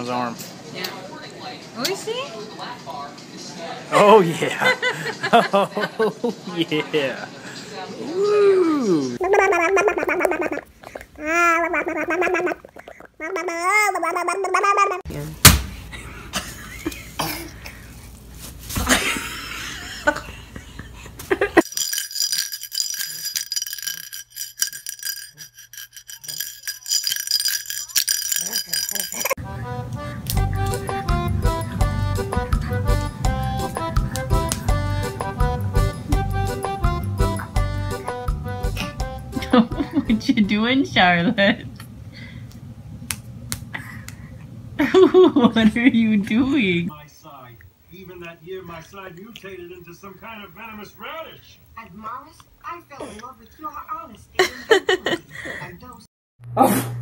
Pam's arm. Oh, is he? Oh, yeah. Oh, yeah. Woo. What you doing, Charlotte? What are you doing? My side. Even that year, my side mutated into some kind of venomous radish. And Morris, I fell in love with your honesty. And those. Oh.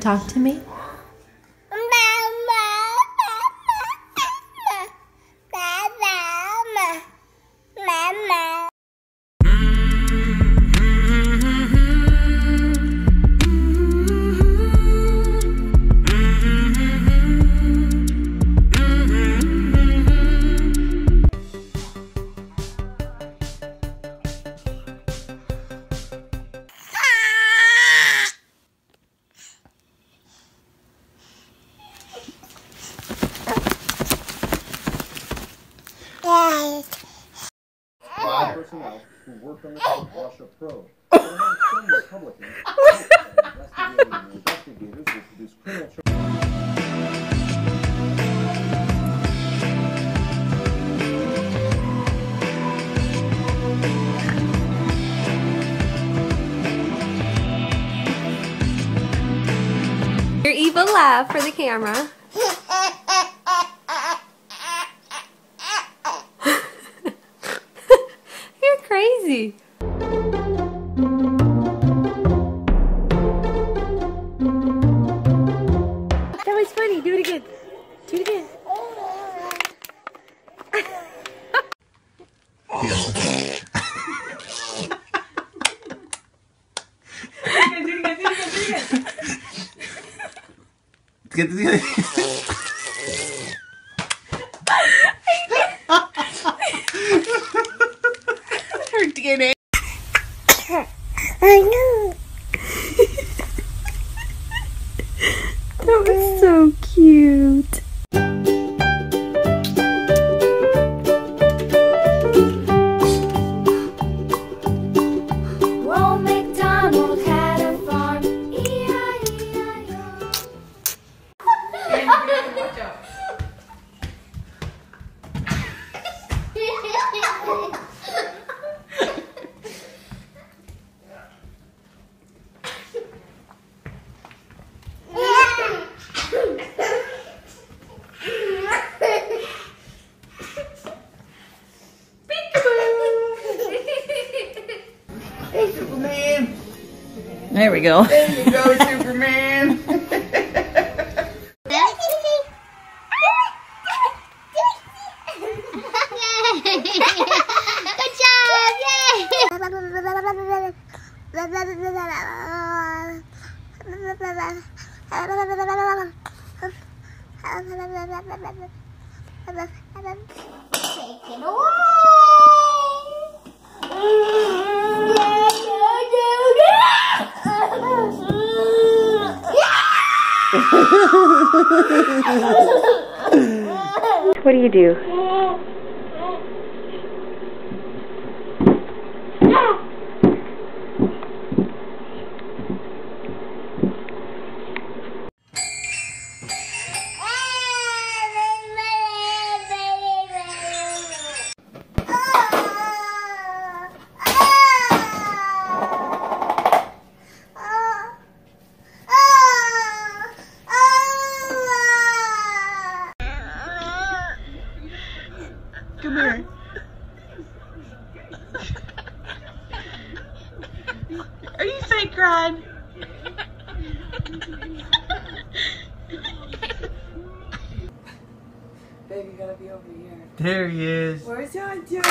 Talk to me. Five personnel who worked on the Russia Pro. Some Republicans and investigators will produce criminal charges. Your evil laugh for the camera. Crazy. That was funny. Do it again. Do it again. DNA. I know. That was so cute. Well, McDonald had a farm. E-I-E-I-O. Superman. There we go. There you go, Superman. Good job! Yay! Take it away. What do you do? Come here. Are you fake crying? Baby, you gotta be over here. There he is. Where's Hunter?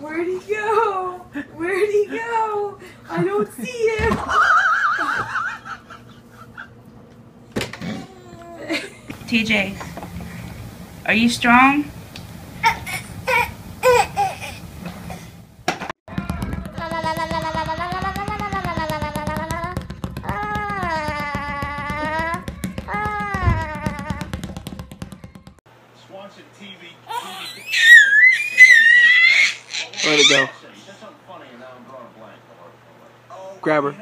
Where'd he go? Where'd he go? I don't see him. TJ, are you strong? Where'd it go? Grab her.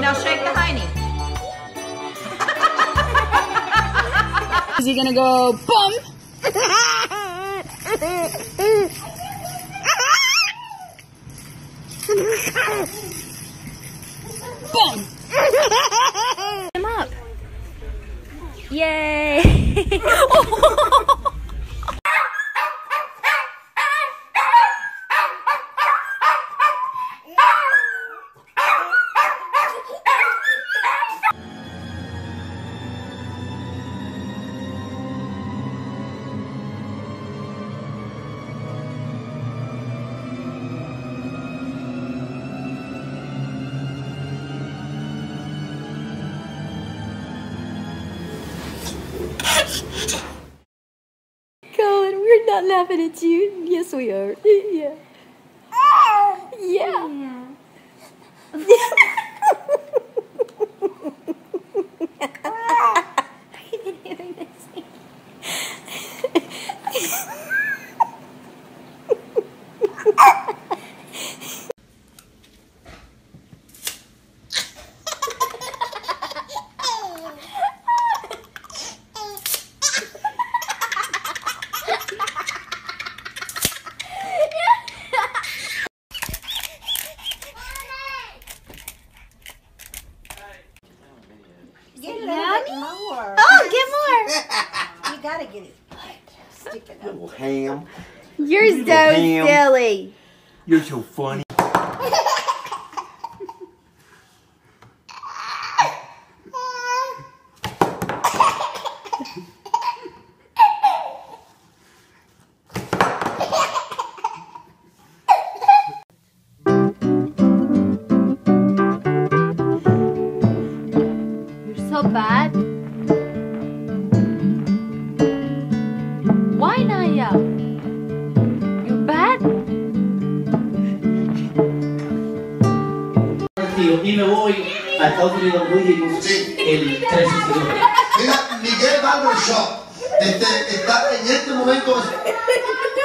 Now shake the hiney. Is he gonna go bump? Boom! Him up! Yay! Colin, we're not laughing at you. Yes, we are. Yeah. Yeah. Gotta get his butt sticking up. Little ham. You're so silly. You're so funny. You're so bad. Why not yell? You bad? Y me voy a Estados Unidos muy usted el 13 de julio. Mira, Miguel Barrera está en este momento.